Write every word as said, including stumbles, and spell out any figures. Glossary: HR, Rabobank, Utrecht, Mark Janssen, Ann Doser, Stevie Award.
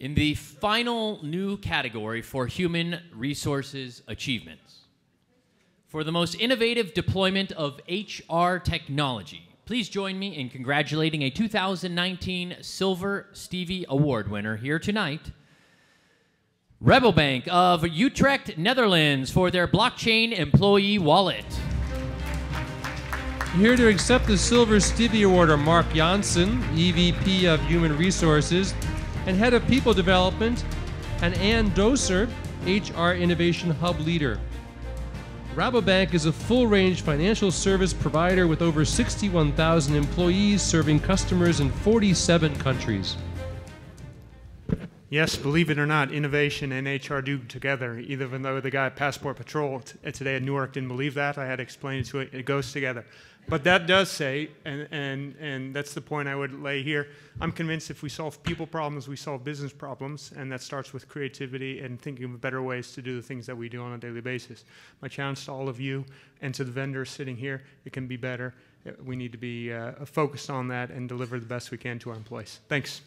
in the final new category for human resources achievements, for the most innovative deployment of H R technology, please join me in congratulating a two thousand nineteen Silver Stevie Award winner here tonight, Rabobank of Utrecht, Netherlands, for their blockchain employee wallet. Here to accept the Silver Stevie Award are Mark Janssen, E V P of Human Resources and Head of People Development, and Ann Doser, H R Innovation Hub Leader. Rabobank is a full-range financial service provider with over sixty-one thousand employees serving customers in forty-seven countries. Yes, believe it or not, innovation and H R do together, even though the guy at Passport Patrol t today at Newark didn't believe that. I had to explain it to it. It goes together. But that does say, and, and, and that's the point I would lay here, I'm convinced if we solve people problems, we solve business problems, and that starts with creativity and thinking of better ways to do the things that we do on a daily basis. My challenge to all of you and to the vendors sitting here, it can be better. We need to be uh, focused on that and deliver the best we can to our employees. Thanks.